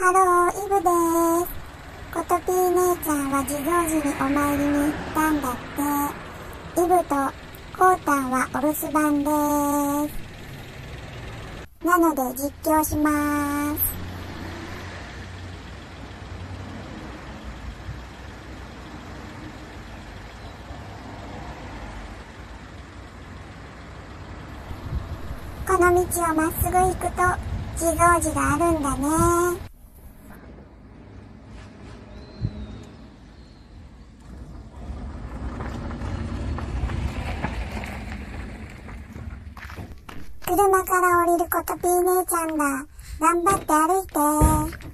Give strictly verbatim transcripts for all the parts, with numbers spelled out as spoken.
ハロー、イブでーす。ことぴー姉ちゃんは自動寺にお参りに行ったんだって。イブとコウタンはお留守番でーす。なので実況しまーす。この道をまっすぐ行くと自動寺があるんだね。車から降りることぴー姉ちゃんだ。頑張って歩いてー。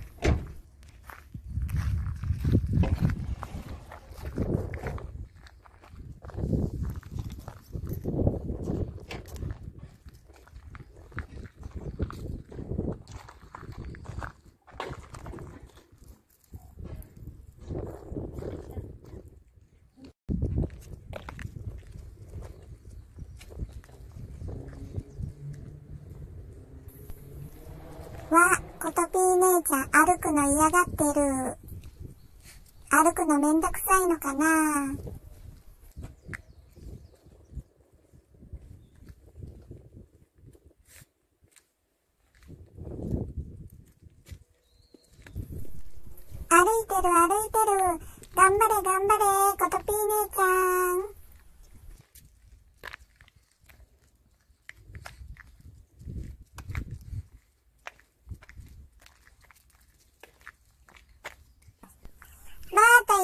わ、ことぴー姉ちゃん歩くの嫌がってる。歩くのめんどくさいのかな。歩いてる歩いてる。頑張れ頑張れ、ことぴー姉ちゃん。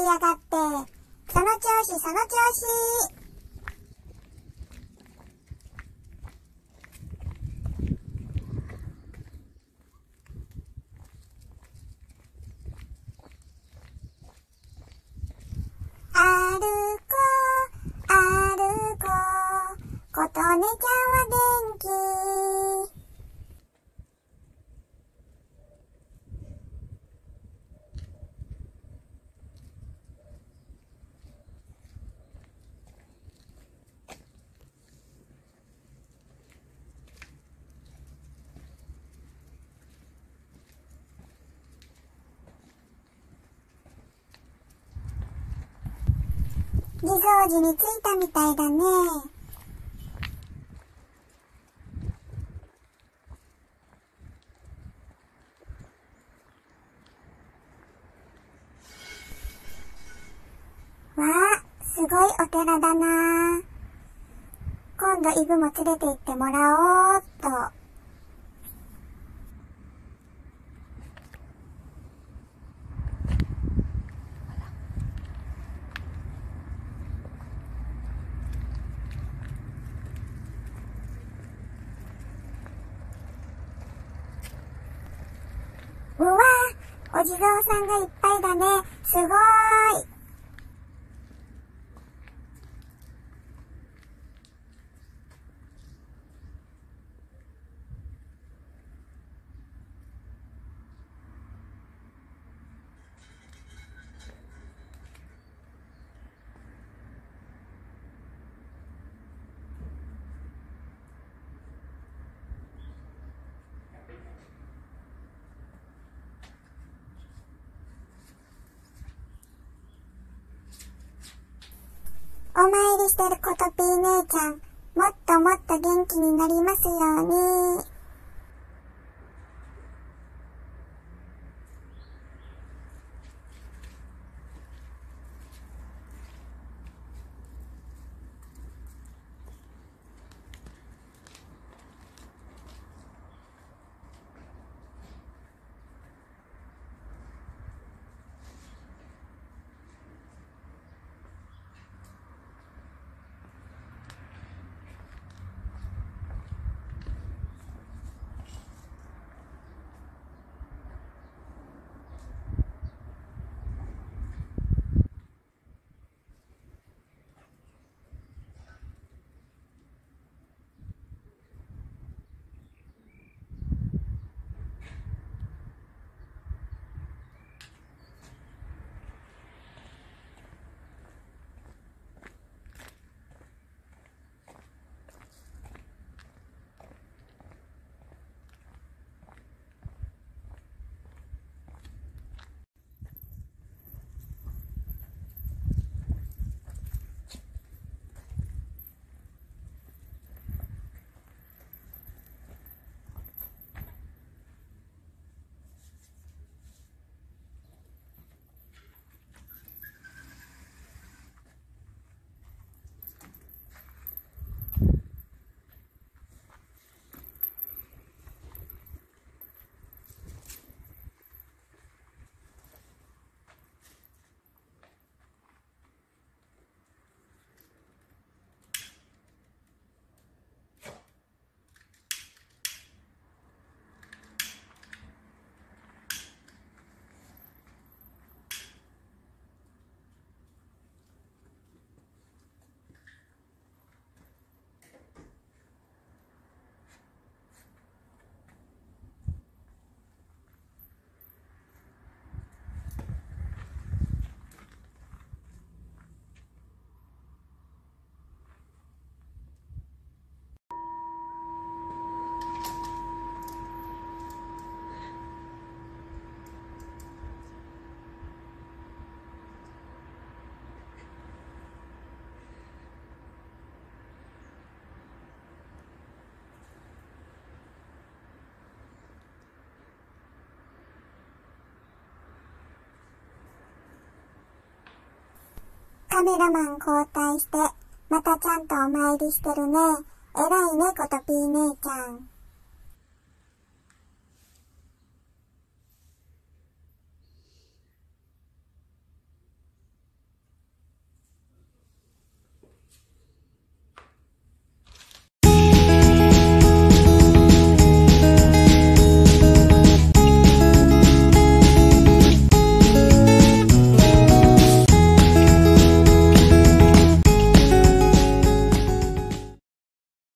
嫌がって、その調子その調子。歩こう歩こう、ことねちゃんは元気。自動寺に着いたみたいだね。わあ、すごいお寺だな。今度イブも連れて行ってもらおうっと。うわぁ、お地蔵さんがいっぱいだね。すごーい。お参りしてることぴー姉ちゃん、もっともっと元気になりますように。カメラマン交代して、またちゃんとお参りしてるね。偉いね、ことピー姉ちゃん。